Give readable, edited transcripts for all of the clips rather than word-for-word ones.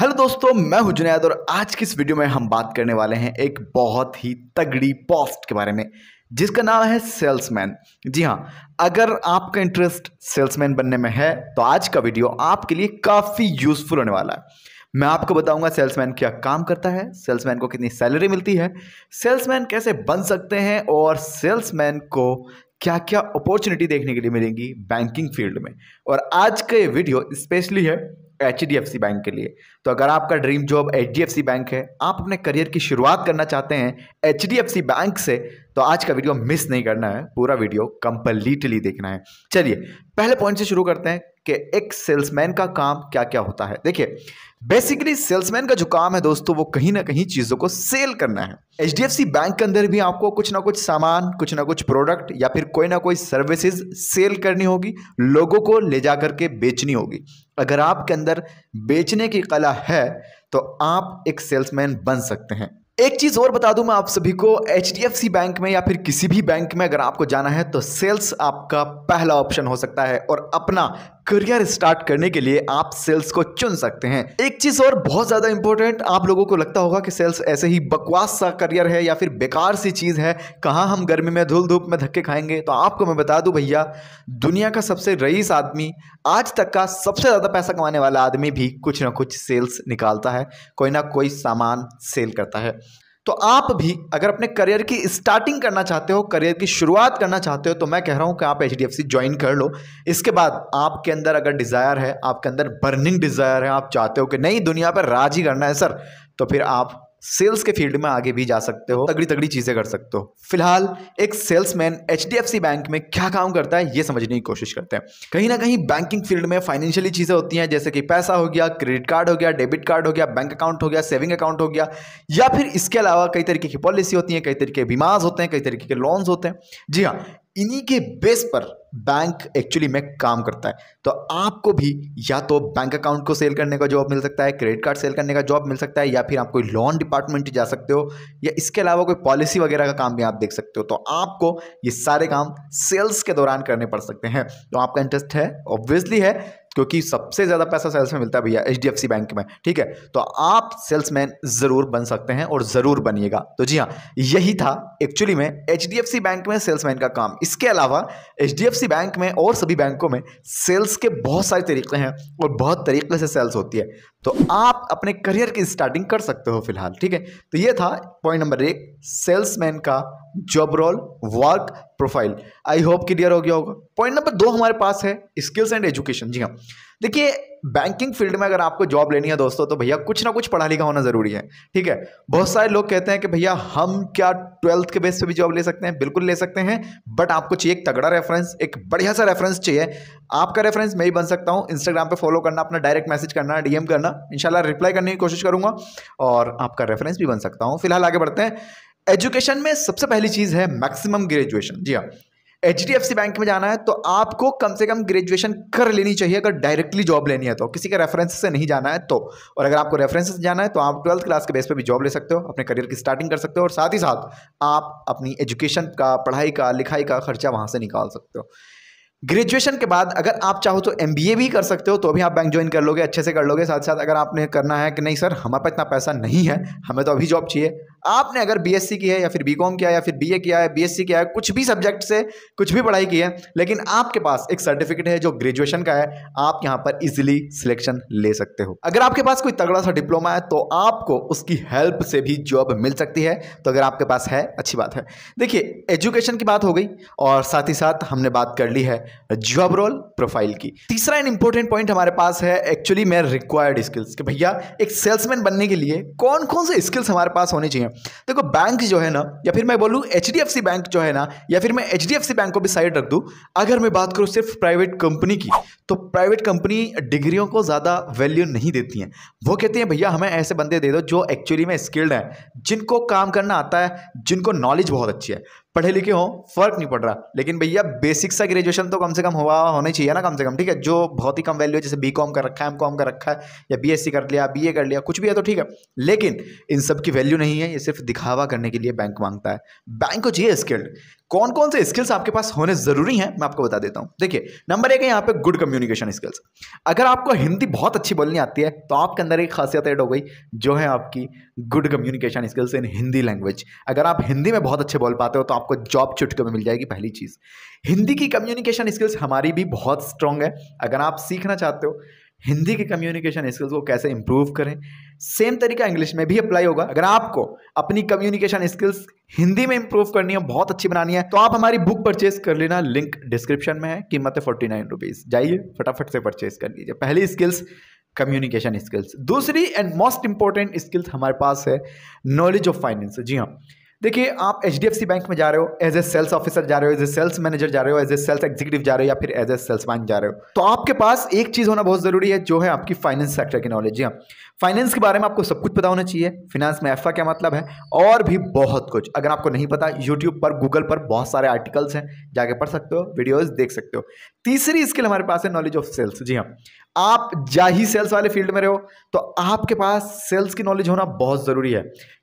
Hello दोस्तों, मैं हूं जुनैद और आज की इस वीडियो में हम बात करने वाले हैं एक बहुत ही तगड़ी पोस्ट के बारे में जिसका नाम है सेल्समैन। जी हां, अगर आपका इंटरेस्ट सेल्समैन बनने में है तो आज का वीडियो आपके लिए काफ़ी यूज़फुल होने वाला है। मैं आपको बताऊंगा सेल्समैन क्या काम करता है, सेल्समैन को कितनी सैलरी मिलती है, सेल्समैन कैसे बन सकते हैं और सेल्समैन को क्या क्या अपॉर्चुनिटी देखने के लिए मिलेंगी बैंकिंग फील्ड में। और आज का ये वीडियो स्पेशली है HDFC बैंक के लिए। तो अगर आपका ड्रीम जॉब HDFC बैंक है, आप अपने करियर की शुरुआत करना चाहते हैं HDFC बैंक से, तो आज का वीडियो मिस नहीं करना है, पूरा वीडियो कंप्लीटली देखना है। चलिए पहले पॉइंट से शुरू करते हैं कि एक सेल्समैन का काम क्या क्या होता है। देखिए बेसिकली सेल्समैन का जो काम है दोस्तों, वो कहीं ना कहीं चीज़ों को सेल करना है। HDFC बैंक के अंदर भी आपको कुछ ना कुछ सामान, कुछ ना कुछ प्रोडक्ट या फिर कोई ना कोई सर्विसेज सेल करनी होगी, लोगों को ले जा करके बेचनी होगी। अगर आपके अंदर बेचने की कला है तो आप एक सेल्समैन बन सकते हैं। एक चीज़ और बता दूं मैं आप सभी को, HDFC बैंक में या फिर किसी भी बैंक में अगर आपको जाना है तो सेल्स आपका पहला ऑप्शन हो सकता है और अपना करियर स्टार्ट करने के लिए आप सेल्स को चुन सकते हैं। एक चीज़ और बहुत ज़्यादा इंपॉर्टेंट, आप लोगों को लगता होगा कि सेल्स ऐसे ही बकवास सा करियर है या फिर बेकार सी चीज़ है, कहाँ हम गर्मी में धूल धूप में धक्के खाएंगे। तो आपको मैं बता दूं भैया, दुनिया का सबसे रईस आदमी, आज तक का सबसे ज़्यादा पैसा कमाने वाला आदमी भी कुछ ना कुछ सेल्स निकालता है, कोई ना कोई सामान सेल करता है। तो आप भी अगर अपने करियर की स्टार्टिंग करना चाहते हो, करियर की शुरुआत करना चाहते हो, तो मैं कह रहा हूं कि आप HDFC ज्वाइन कर लो। इसके बाद आपके अंदर अगर डिज़ायर है, आपके अंदर बर्निंग डिज़ायर है, आप चाहते हो कि नहीं दुनिया पर राज ही करना है सर, तो फिर आप सेल्स के फील्ड में आगे भी जा सकते हो, तगड़ी तगड़ी चीज़ें कर सकते हो। फिलहाल एक सेल्समैन HDFC बैंक में क्या काम करता है ये समझने की कोशिश करते हैं। कहीं ना कहीं बैंकिंग फील्ड में फाइनेंशियली चीज़ें होती हैं, जैसे कि पैसा हो गया, क्रेडिट कार्ड हो गया, डेबिट कार्ड हो गया, बैंक अकाउंट हो गया, सेविंग अकाउंट हो गया, या फिर इसके अलावा कई तरीके की पॉलिसी होती हैं, कई तरीके के बीमाज होते हैं, कई तरीके के लोन्स होते हैं। जी हाँ, इन्हीं के बेस पर बैंक एक्चुअली में काम करता है। तो आपको भी या तो बैंक अकाउंट को सेल करने का जॉब मिल सकता है, क्रेडिट कार्ड सेल करने का जॉब मिल सकता है, या फिर आप कोई लोन डिपार्टमेंट जा सकते हो, या इसके अलावा कोई पॉलिसी वगैरह का काम भी आप देख सकते हो। तो आपको ये सारे काम सेल्स के दौरान करने पड़ सकते हैं। तो आपका इंटरेस्ट है, ऑब्वियसली है, क्योंकि सबसे ज़्यादा पैसा सेल्स में मिलता है भैया HDFC बैंक में, ठीक है। तो आप सेल्समैन ज़रूर बन सकते हैं और ज़रूर बनिएगा। तो जी हाँ, यही था एक्चुअली में HDFC बैंक में सेल्समैन का काम। इसके अलावा HDFC बैंक में और सभी बैंकों में सेल्स के बहुत सारे तरीके हैं और बहुत तरीके से सेल्स होती है। तो आप अपने करियर की स्टार्टिंग कर सकते हो फिलहाल, ठीक है। तो ये था पॉइंट नंबर 1, सेल्समैन का job role, work profile. I hope clear हो गया होगा। पॉइंट नंबर 2 हमारे पास है स्किल्स एंड एजुकेशन। जी हाँ, देखिए बैंकिंग फील्ड में अगर आपको जॉब लेनी है दोस्तों, तो भैया कुछ ना कुछ पढ़ा लिखा होना ज़रूरी है, ठीक है। बहुत सारे लोग कहते हैं कि भैया हम क्या 12th के बेस पे भी जॉब ले सकते हैं? बिल्कुल ले सकते हैं, बट आपको चाहिए एक तगड़ा रेफरेंस, एक बढ़िया सा रेफरेंस चाहिए। आपका रेफरेंस मैं ही बन सकता हूँ। इंस्टाग्राम पे फॉलो करना, अपना डायरेक्ट मैसेज करना, DM करना, इंशाल्लाह रिप्लाई करने की कोशिश करूँगा और आपका रेफरेंस भी बन सकता हूँ। फिलहाल आगे बढ़ते हैं। एजुकेशन में सबसे पहली चीज़ है मैक्सिमम ग्रेजुएशन। जी हाँ, HDFC बैंक में जाना है तो आपको कम से कम ग्रेजुएशन कर लेनी चाहिए अगर डायरेक्टली जॉब लेनी है तो, किसी के रेफरेंस से नहीं जाना है तो। और अगर आपको रेफरेंस से जाना है तो आप 12th क्लास के बेस पे भी जॉब ले सकते हो, अपने करियर की स्टार्टिंग कर सकते हो और साथ ही साथ आप अपनी एजुकेशन का, पढ़ाई का, लिखाई का खर्चा वहाँ से निकाल सकते हो। ग्रेजुएशन के बाद अगर आप चाहो तो MBA भी कर सकते हो, तो भी आप बैंक ज्वाइन कर लोगे, अच्छे से कर लोगे। साथ साथ अगर आपने करना है कि नहीं सर हमारे पास इतना पैसा नहीं है, हमें तो अभी जॉब चाहिए, आपने अगर BSc की है या फिर BCom किया है या फिर BA किया है, BSc किया है, कुछ भी सब्जेक्ट से कुछ भी पढ़ाई की है, लेकिन आपके पास एक सर्टिफिकेट है जो ग्रेजुएशन का है, आप यहाँ पर इजिली सिलेक्शन ले सकते हो। अगर आपके पास कोई तगड़ा सा डिप्लोमा है तो आपको उसकी हेल्प से भी जॉब मिल सकती है। तो अगर आपके पास है, अच्छी बात है। देखिए एजुकेशन की बात हो गई और साथ ही साथ हमने बात कर ली है जॉब रोल प्रोफाइल की। तीसरा एंड इंपॉर्टेंट पॉइंट हमारे पास है एक्चुअली में रिक्वायर्ड स्किल्स, कि भैया एक सेल्समैन बनने के लिए कौन कौन से स्किल्स हमारे पास होने चाहिए। देखो बैंक जो है ना, या फिर मैं बोलूँ HDFC बैंक जो है ना, या फिर मैं HDFC बैंक को भी साइड रख दूँ, अगर मैं बात करूँ सिर्फ प्राइवेट कंपनी की, तो प्राइवेट कंपनी डिग्रियों को ज़्यादा वैल्यू नहीं देती हैं। वो कहती हैं भैया हमें ऐसे बंदे दे दो जो एक्चुअली में स्किल्ड हैं, जिनको काम करना आता है, जिनको नॉलेज बहुत अच्छी है, पढ़े लिखे हों फर्क नहीं पड़ रहा, लेकिन भैया बेसिक सा ग्रेजुएशन तो कम से कम हुआ होने चाहिए ना, कम से कम, ठीक है। जो बहुत ही कम वैल्यू है, जैसे BCom कर रखा है, MCom कर रखा है, या BSc कर लिया, BA कर लिया, कुछ भी है तो ठीक है, लेकिन इन सब की वैल्यू नहीं है, ये सिर्फ दिखावा करने के लिए बैंक मांगता है। बैंक को चाहिए स्किल्ड। कौन कौन से स्किल्स आपके पास होने जरूरी हैं मैं आपको बता देता हूं। देखिए नंबर एक है यहाँ पे गुड कम्युनिकेशन स्किल्स। अगर आपको हिंदी बहुत अच्छी बोलनी आती है तो आपके अंदर एक खासियत ऐड हो गई जो है आपकी good communication skills in Hindi language. अगर आप हिंदी में बहुत अच्छे बोल पाते हो तो आपको जॉब चुटके में मिल जाएगी। पहली चीज़ हिंदी की कम्युनिकेशन स्किल्स हमारी भी बहुत स्ट्रांग है। अगर आप सीखना चाहते हो हिंदी के कम्युनिकेशन स्किल्स को कैसे इंप्रूव करें, सेम तरीका इंग्लिश में भी अप्लाई होगा। अगर आपको अपनी कम्युनिकेशन स्किल्स हिंदी में इंप्रूव करनी है, बहुत अच्छी बनानी है, तो आप हमारी बुक परचेज कर लेना, लिंक डिस्क्रिप्शन में है। कीमत है 49 रुपीज़। जाइए फटाफट से परचेज कर लीजिए। पहली स्किल्स कम्युनिकेशन स्किल्स। दूसरी एंड मोस्ट इंपॉर्टेंट स्किल्स हमारे पास है नॉलेज ऑफ फाइनेंस। जी हाँ, देखिए आप HDFC बैंक में जा रहे हो, एज ए सेल्स ऑफिसर जा रहे हो, एज ए सेल्स मैनेजर जा रहे हो, एज ए सेल्स एग्जीक्यूटिव जा रहे हो, या फिर एज ए सेल्समैन जा रहे हो, तो आपके पास एक चीज़ होना बहुत ज़रूरी है जो है आपकी फाइनेंस सेक्टर की नॉलेज। जी हाँ, फाइनेंस के बारे में आपको सब कुछ पता होना चाहिए। फिनेंस में एफए क्या मतलब है और भी बहुत कुछ। अगर आपको नहीं पता, यूट्यूब पर, गूगल पर बहुत सारे आर्टिकल्स हैं, जाके पढ़ सकते हो, वीडियोज़ देख सकते हो। तीसरी स्किल हमारे पास है नॉलेज ऑफ सेल्स। जी हाँ, आप जा ही सेल्स वाले फील्ड में रहे हो तो आपके पास सेल्स की नॉलेज होना बहुत ज़रूरी है।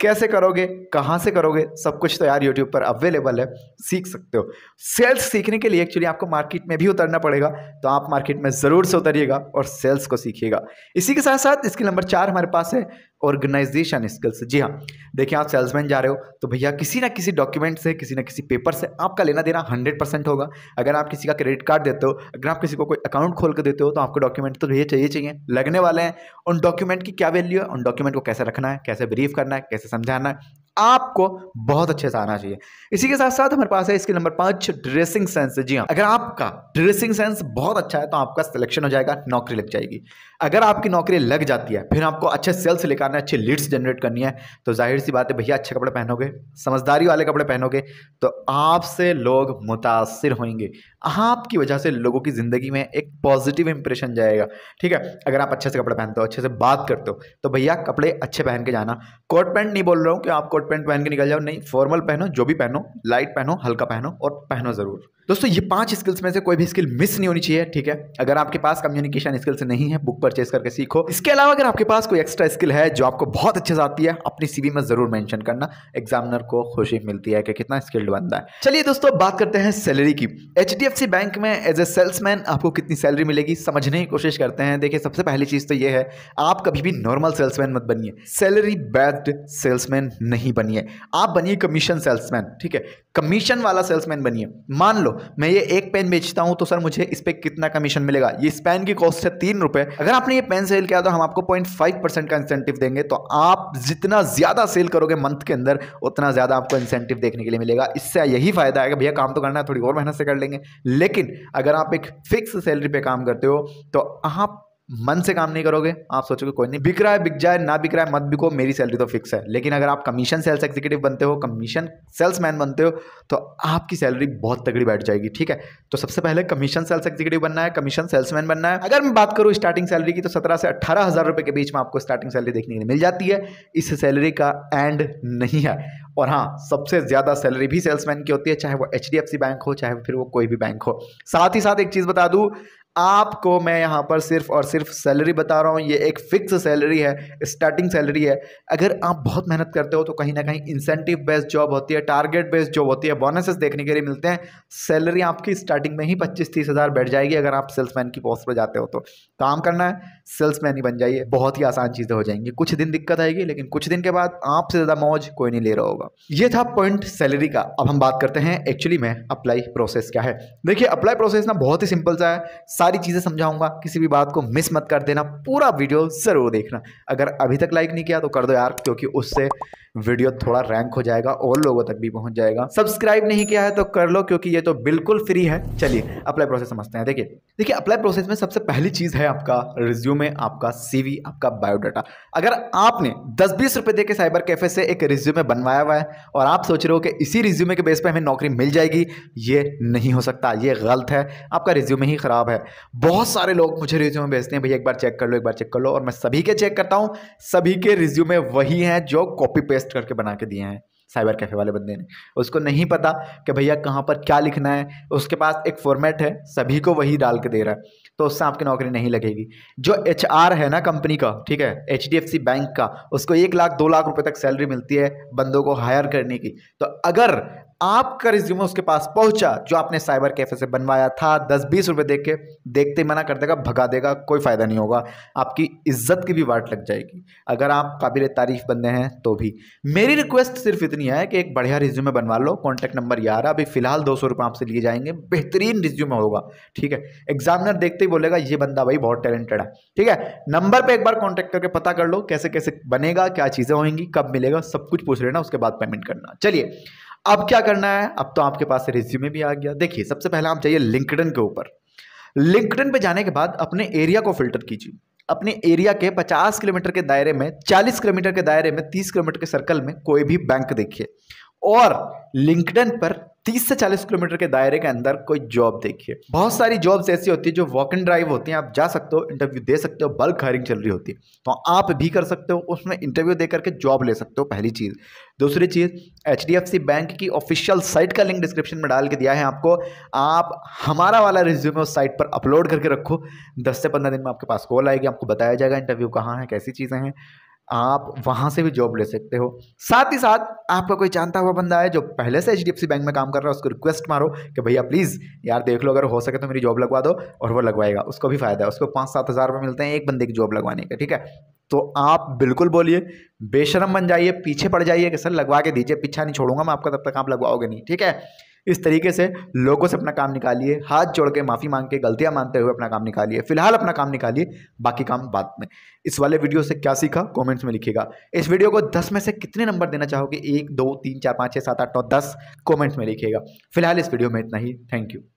कैसे करोगे, कहाँ से करोगे, सब कुछ तो यार यूट्यूब पर अवेलेबल है, सीख सकते हो। सेल्स सीखने के लिए एक्चुअली आपको मार्केट में भी उतरना पड़ेगा, तो आप मार्केट में ज़रूर से उतरिएगा और सेल्स को सीखिएगा। इसी के साथ साथ स्किल नंबर 4 हमारे पास है ऑर्गेनाइजेशन स्किल्स। जी हाँ, देखिए आप सेल्समैन जा रहे हो तो भैया किसी ना किसी डॉक्यूमेंट से, किसी ना किसी पेपर से आपका लेना देना 100% होगा। अगर आप किसी का क्रेडिट कार्ड देते हो, अगर आप किसी को कोई अकाउंट खोल कर देते हो, तो आपको डॉक्यूमेंट तो ये चाहिए लगने वाले हैं। उन डॉक्यूमेंट की क्या वैल्यू है, उन डॉक्यूमेंट को कैसे रखना है, कैसे ब्रीफ करना है, कैसे समझाना है, आपको बहुत अच्छे से आना चाहिए। इसी के साथ साथ हमारे पास है स्किल नंबर 5 ड्रेसिंग सेंस। जी हाँ, अगर आपका ड्रेसिंग सेंस बहुत अच्छा है तो आपका सिलेक्शन हो जाएगा, नौकरी लग जाएगी। अगर आपकी नौकरी लग जाती है, फिर आपको अच्छे सेल्स लेकर आना है, अच्छे लीड्स जनरेट करनी है, तो जाहिर सी बात है भैया अच्छे कपड़े पहनोगे, समझदारी वाले कपड़े पहनोगे, तो आपसे लोग मुतासिर होंगे। आपकी वजह से लोगों की ज़िंदगी में एक पॉजिटिव इंप्रेशन जाएगा। ठीक है, अगर आप अच्छे से कपड़े पहनते हो, अच्छे से बात करते हो, तो भैया कपड़े अच्छे पहन के जाना। कोट पैंट नहीं बोल रहा हूँ कि आप कोट पैंट पहन के निकल जाओ, नहीं, फॉर्मल पहनो, जो भी पहनो, लाइट पहनो, हल्का पहनो, और पहनो ज़रूर। दोस्तों ये 5 स्किल्स में से कोई भी स्किल मिस नहीं होनी चाहिए। ठीक है, अगर आपके पास कम्युनिकेशन स्किल्स नहीं है, बुक परचेज करके सीखो। इसके अलावा अगर आपके पास कोई एक्स्ट्रा स्किल है जो आपको बहुत अच्छे से आती है, अपनी CV में जरूर मेंशन करना, एग्जामिनर को खुशी मिलती है कि कितना स्किल्ड बंदा है। चलिए दोस्तों बात करते हैं सैलरी की। HDFC बैंक में एज ए सेल्समैन आपको कितनी सैलरी मिलेगी समझने की कोशिश करते हैं। देखिए सबसे पहली चीज़ तो ये है, आप कभी भी नॉर्मल सेल्समैन मत बनिए, सैलरी बेस्ड सेल्समैन नहीं बनिए, आप बनिए कमीशन सेल्समैन। ठीक है, कमीशन वाला सेल्समैन बनिए। मान लो मैं ये एक पेन बेचता हूं तो सर मुझे इस पे कितना कमीशन मिलेगा, ये इस पेन की कॉस्ट है 3 रुपए। अगर आपने ये पेन सेल किया तो हम आपको 0.5% का इंसेंटिव देंगे। तो आप जितना ज्यादा सेल करोगे मंथ के अंदर, उतना ज्यादा आपको इंसेंटिव देखने के लिए मिलेगा। इससे यही फायदा है कि भैया काम तो करना है, थोड़ी और मेहनत से कर लेंगे। लेकिन अगर आप एक फिक्स सैलरी पे काम करते हो तो आप मन से काम नहीं करोगे, आप सोचोगे कोई नहीं, बिक रहा है बिक जाए, ना बिक रहा है मत बिको, मेरी सैलरी तो फिक्स है। लेकिन अगर आप कमीशन सेल्स एग्जीक्यूटिव बनते हो, कमीशन सेल्समैन बनते हो, तो आपकी सैलरी बहुत तगड़ी बैठ जाएगी। ठीक है, तो सबसे पहले कमीशन सेल्स एग्जीक्यूटिव बनना है, कमीशन सेल्समैन बनना है। अगर मैं बात करूँ स्टार्टिंग सैलरी की तो 17 से 18 हज़ार रुपये के बीच में आपको स्टार्टिंग सैलरी देखने के लिए मिल जाती है। इस सैलरी का एंड नहीं है। और हाँ, सबसे ज़्यादा सैलरी भी सेल्समैन की होती है, चाहे वो HDFC बैंक हो, चाहे फिर वो कोई भी बैंक हो। साथ ही साथ एक चीज़ बता दूँ आपको, मैं यहाँ पर सिर्फ और सिर्फ सैलरी बता रहा हूँ, ये एक फिक्स सैलरी है, स्टार्टिंग सैलरी है। अगर आप बहुत मेहनत करते हो तो कहीं ना कहीं इंसेंटिव बेस्ड जॉब होती है, टारगेट बेस्ड जॉब होती है, बोनसेस देखने के लिए मिलते हैं। सैलरी आपकी स्टार्टिंग में ही 25-30 हज़ार बैठ जाएगी अगर आप सेल्समैन की पोस्ट पर जाते हो। तो काम करना है, सेल्समैन ही बन जाइए, बहुत ही आसान चीज़ें हो जाएंगी। कुछ दिन दिक्कत आएगी लेकिन कुछ दिन के बाद आपसे ज़्यादा मौज कोई नहीं ले रहा होगा। ये था पॉइंट सैलरी का। अब हम बात करते हैं एक्चुअली में अप्लाई प्रोसेस क्या है। देखिए अप्लाई प्रोसेस ना बहुत ही सिंपल सा है, सारी चीज़ें समझाऊंगा, किसी भी बात को मिस मत कर देना, पूरा वीडियो ज़रूर देखना। अगर अभी तक लाइक नहीं किया तो कर दो यार, क्योंकि उससे वीडियो थोड़ा रैंक हो जाएगा और लोगों तक भी पहुंच जाएगा। सब्सक्राइब नहीं किया है तो कर लो, क्योंकि ये तो बिल्कुल फ्री है। चलिए अप्लाई प्रोसेस समझते हैं। देखिए अप्लाई प्रोसेस में सबसे पहली चीज़ है आपका रिज्यूमे, आपका CV, आपका बायोडाटा। अगर आपने 10-20 रुपये दे के साइबर कैफे से एक रिज्यूमे बनवाया हुआ है और आप सोच रहे हो कि इसी रिज्यूमे के बेस पर हमें नौकरी मिल जाएगी, ये नहीं हो सकता, ये गलत है, आपका रिज्यूमे ही ख़राब है। बहुत सारे लोग मुझे रिज्यूमे भेजते हैं, भैया एक बार चेक कर लो, एक बार चेक कर लो, और मैं सभी के चेक करता हूँ, सभी के रिज्यूमे वही हैं जो कॉपी पेस्ट करके बना के दिए हैं साइबर कैफे वाले बंदे ने। उसको नहीं पता कि भैया कहाँ पर क्या लिखना है, उसके पास एक फॉर्मेट है, सभी को वही डाल के दे रहा है, तो उससे आपकी नौकरी नहीं लगेगी। जो HR है ना कंपनी का, ठीक है, HDFC बैंक का, उसको 1 लाख 2 लाख रुपए तक सैलरी मिलती है बंदों को हायर करने की। तो अगर आपका रिज्यूमे उसके पास पहुंचा जो आपने साइबर कैफे से बनवाया था, 10-20 रुपये देखते ही मना कर देगा, भगा देगा, कोई फ़ायदा नहीं होगा, आपकी इज्जत की भी वाट लग जाएगी। अगर आप काबिल तारीफ बंदे हैं तो भी मेरी रिक्वेस्ट सिर्फ इतनी है कि एक बढ़िया रिज्यूमे बनवा लो। कॉन्टैक्ट नंबर 11 अभी फिलहाल 200 रुपये आपसे लिए जाएंगे, बेहतरीन रिज्यूमे होगा, ठीक है। एग्जामिनर देखते ही बोलेगा ये बंदा भाई बहुत टैलेंटेड है, ठीक है। नंबर पर एक बार कॉन्टैक्ट करके पता कर लो कैसे कैसे बनेगा, क्या चीज़ें होंगी, कब मिलेगा, सब कुछ पूछ लेना, उसके बाद पेमेंट करना। चलिए अब क्या करना है, अब तो आपके पास रिज्यूमे भी आ गया। देखिए सबसे पहले आप जाइए लिंक्डइन के ऊपर। लिंक्डइन पे जाने के बाद अपने एरिया को फिल्टर कीजिए। अपने एरिया के 50 किलोमीटर के दायरे में, 40 किलोमीटर के दायरे में, 30 किलोमीटर के सर्कल में कोई भी बैंक देखिए और लिंक्डइन पर 30 से 40 किलोमीटर के दायरे के अंदर कोई जॉब देखिए। बहुत सारी जॉब्स ऐसी होती है जो वॉक एंड ड्राइव होती हैं, आप जा सकते हो, इंटरव्यू दे सकते हो, बल्क हायरिंग चल रही होती है, तो आप भी कर सकते हो, उसमें इंटरव्यू दे करके जॉब ले सकते हो, पहली चीज़। दूसरी चीज़, HDFC बैंक की ऑफिशियल साइट का लिंक डिस्क्रिप्शन में डाल के दिया है आपको, आप हमारा वाला रिज्यूमे उस साइट पर अपलोड करके रखो, 10 से 15 दिन में आपके पास कॉल आएगी, आपको बताया जाएगा इंटरव्यू कहाँ है, कैसी चीज़ें हैं, आप वहां से भी जॉब ले सकते हो। साथ ही साथ आपका कोई जानता हुआ बंदा है जो पहले से HDFC बैंक में काम कर रहा है, उसको रिक्वेस्ट मारो कि भैया प्लीज़ यार देख लो, अगर हो सके तो मेरी जॉब लगवा दो, और वो लगवाएगा, उसको भी फायदा है, उसको 5-7 हज़ार रुपये मिलते हैं एक बंदे की जॉब लगवाने के, ठीक है। तो आप बिल्कुल बोलिए, बेशरम बन जाइए, पीछे पड़ जाइए कि सर लगवा के दीजिए, पीछा नहीं छोड़ूंगा मैं आपका तब तक आप लगवाओगे नहीं, ठीक है। इस तरीके से लोगों से अपना काम निकालिए, हाथ जोड़ के माफ़ी मांग के, गलतियाँ मानते हुए अपना काम निकालिए, फिलहाल अपना काम निकालिए, बाकी काम बाद में। इस वाले वीडियो से क्या सीखा कमेंट्स में लिखिएगा। इस वीडियो को 10 में से कितने नंबर देना चाहोगे, 1, 2, 3, 4, 5, 6, 7, 8, 9, 10 कमेंट्स में लिखिएगा। फिलहाल इस वीडियो में इतना ही, थैंक यू।